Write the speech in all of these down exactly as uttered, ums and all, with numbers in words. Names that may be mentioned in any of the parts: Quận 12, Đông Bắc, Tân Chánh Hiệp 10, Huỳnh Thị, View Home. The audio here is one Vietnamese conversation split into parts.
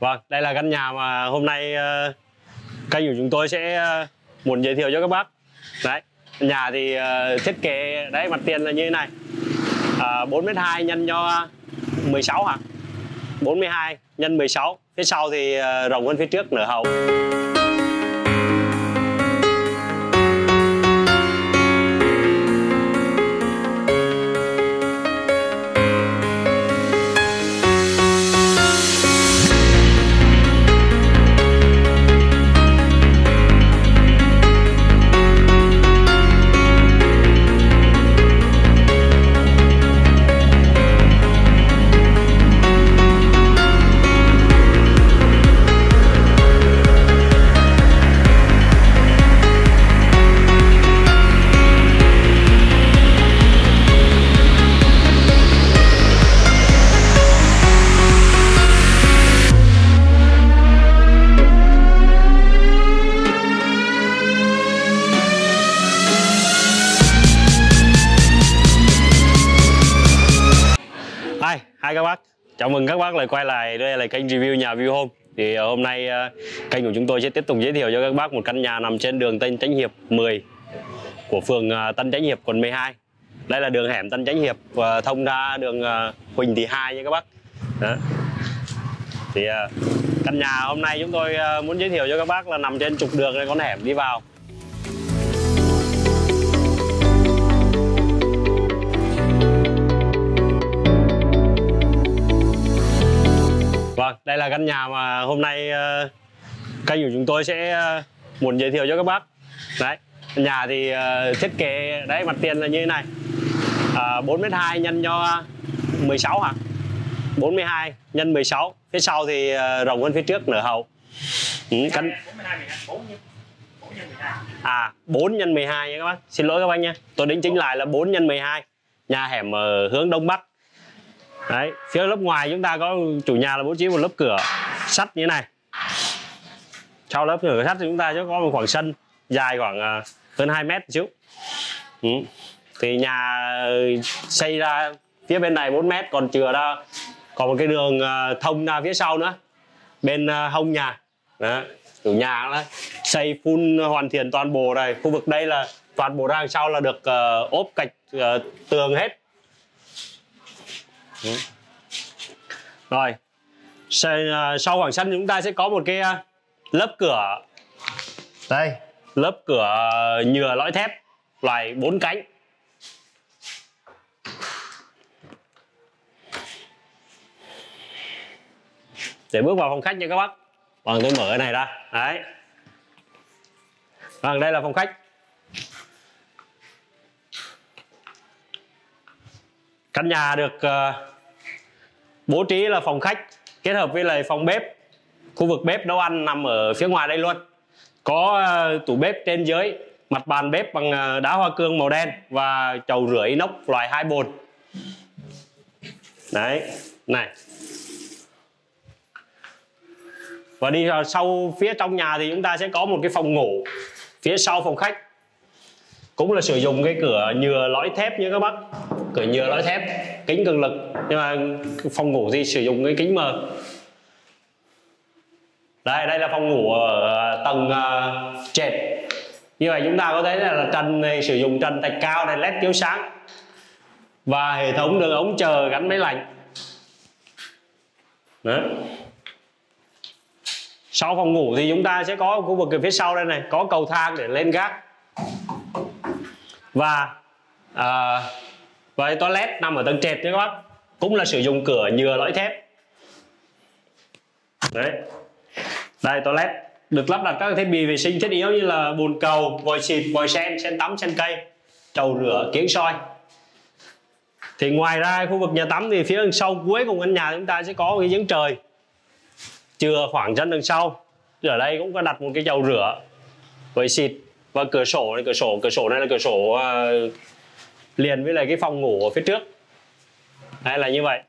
Vâng, đây là căn nhà mà hôm nay uh, kênh của chúng tôi sẽ uh, muốn giới thiệu cho các bác. Đấy, nhà thì uh, thiết kế đấy, mặt tiền là như thế này, uh, bốn mét hai nhân cho mười sáu hả? bốn mươi hai nhân mười sáu. Phía sau thì uh, rộng hơn phía trước nửa hậu. Hi các bác, chào mừng các bác lại quay lại. Đây là kênh review nhà View Home. Thì hôm nay kênh của chúng tôi sẽ tiếp tục giới thiệu cho các bác một căn nhà nằm trên đường Tân Chánh Hiệp mười của phường Tân Chánh Hiệp, quận mười hai. Đây là đường hẻm Tân Chánh Hiệp thông ra đường Huỳnh Thị hai nha các bác. Đó. Thì căn nhà hôm nay chúng tôi muốn giới thiệu cho các bác là nằm trên trục đường này, con hẻm đi vào. Vâng, đây là căn nhà mà hôm nay uh, kênh của chúng tôi sẽ uh, muốn giới thiệu cho các bác. Đấy, nhà thì uh, thiết kế đấy, mặt tiền là như thế này, uh, bốn mét hai nhân cho mười sáu hả? bốn mươi hai nhân mười sáu. Phía sau thì uh, rộng hơn phía trước nửa hậu. Ừ, căn... À, bốn nhân mười hai nha các bác. Xin lỗi các bác nha, tôi đính chính lại là bốn nhân mười hai. Nhà hẻm ở hướng Đông Bắc. Đấy, phía lớp ngoài chúng ta có chủ nhà là bố trí một lớp cửa sắt như thế này. Sau lớp cửa sắt thì chúng ta sẽ có một khoảng sân dài khoảng hơn hai mét một chút. Ừ. Thì nhà xây ra phía bên này bốn mét, còn chừa ra còn một cái đường thông ra phía sau nữa, bên hông nhà. Đó. Chủ nhà đó, xây full hoàn thiện toàn bộ này. Khu vực đây là toàn bộ ra sau là được ốp gạch tường hết. Ừ. Rồi sau khoảng sân chúng ta sẽ có một cái lớp cửa đây, lớp cửa nhựa lõi thép loại bốn cánh. Để bước vào phòng khách nha các bác. Vâng, tôi mở cái này ra. Đấy. Vâng, đây là phòng khách. Căn nhà được uh, bố trí là phòng khách kết hợp với lại phòng bếp. Khu vực bếp nấu ăn nằm ở phía ngoài đây luôn. Có uh, tủ bếp trên dưới, mặt bàn bếp bằng uh, đá hoa cương màu đen và chầu rửa inox loại hai bồn. Đấy, này. Và đi vào sau phía trong nhà thì chúng ta sẽ có một cái phòng ngủ phía sau phòng khách. Cũng là sử dụng cái cửa nhựa lõi thép như các bác. Cửa nhựa lõi thép, kính cường lực. Nhưng mà phòng ngủ thì sử dụng cái kính mờ. Đây, đây là phòng ngủ ở tầng uh, trệt. Như vậy chúng ta có thấy là trần này sử dụng trần thạch cao này, led chiếu sáng. Và hệ thống đường ống chờ gắn máy lạnh. Đó. Sau phòng ngủ thì chúng ta sẽ có khu vực ở phía sau đây này, có cầu thang để lên gác. Và uh, và toilet nằm ở tầng trệt các bác, cũng là sử dụng cửa nhựa lõi thép. Đấy, đây toilet được lắp đặt các thiết bị vệ sinh thiết yếu như là bồn cầu, vòi xịt, vòi sen, sen tắm, sen cây, chậu rửa, kiếng soi. Thì ngoài ra khu vực nhà tắm thì phía đằng sau cuối cùng căn nhà chúng ta sẽ có cái giếng trời chừa khoảng sân đằng sau. Ở đây cũng có đặt một cái chậu rửa, vòi xịt và cửa sổ này, cửa sổ cửa sổ này là cửa sổ uh, liền với lại cái phòng ngủ ở phía trước. Đây là như vậy.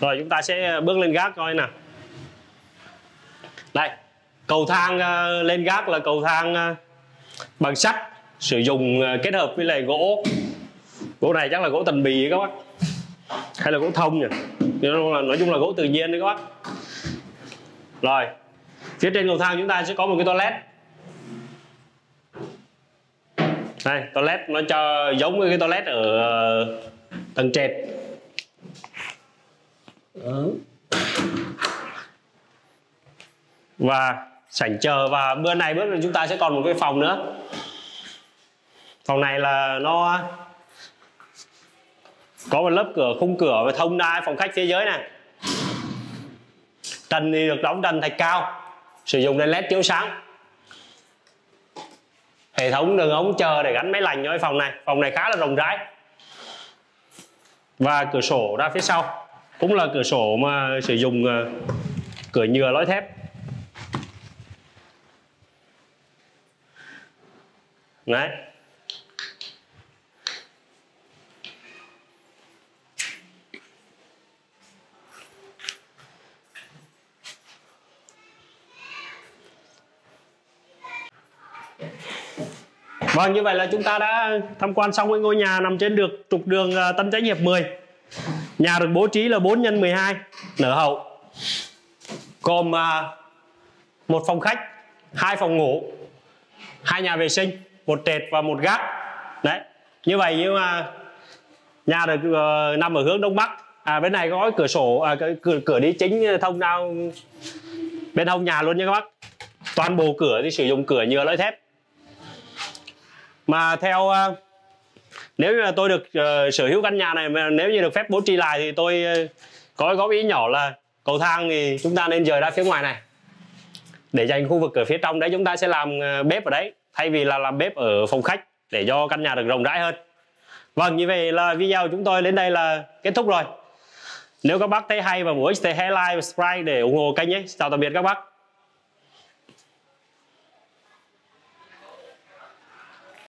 Rồi chúng ta sẽ bước lên gác coi nào. Đây, cầu thang uh, lên gác là cầu thang uh, bằng sắt, sử dụng uh, kết hợp với lại gỗ. Gỗ này chắc là gỗ tần bì các bác, hay là gỗ thông nhỉ? Nói chung là, nói chung là gỗ tự nhiên đấy các bác. Rồi, phía trên cầu thang chúng ta sẽ có một cái toilet. Đây, toilet nó cho giống với cái toilet ở tầng trệt. Và sảnh chờ, và bữa này bữa này chúng ta sẽ còn một cái phòng nữa. Phòng này là nó có một lớp cửa, khung cửa và thông ra phòng khách phía dưới này. Trần thì được đóng trần thạch cao, sử dụng đèn led chiếu sáng. Hệ thống đường ống chờ để gắn máy lạnh cho cái phòng này. Phòng này khá là rộng rãi. Và cửa sổ ra phía sau cũng là cửa sổ mà sử dụng cửa nhựa lõi thép. Đấy. Vâng, như vậy là chúng ta đã tham quan xong cái ngôi nhà nằm trên được trục đường Tân Chánh Hiệp mười. Nhà được bố trí là bốn nhân mười hai, nở hậu, gồm một phòng khách, hai phòng ngủ, hai nhà vệ sinh, một trệt và một gác. Đấy, như vậy nhưng mà nhà được nằm ở hướng đông bắc. À, bên này có cửa sổ, à, cửa cửa đi chính thông ra bên hông nhà luôn nha các bác. Toàn bộ cửa thì sử dụng cửa nhựa lõi thép. Mà theo, nếu như là tôi được uh, sở hữu căn nhà này, nếu như được phép bố trí lại thì tôi uh, có góp ý nhỏ là cầu thang thì chúng ta nên dời ra phía ngoài này để dành khu vực ở phía trong đấy. Chúng ta sẽ làm uh, bếp ở đấy thay vì là làm bếp ở phòng khách để cho căn nhà được rộng rãi hơn. Vâng, như vậy là video của chúng tôi đến đây là kết thúc rồi. Nếu các bác thấy hay và bổ ích thì hãy like và subscribe để ủng hộ kênh nhé. Chào tạm biệt các bác.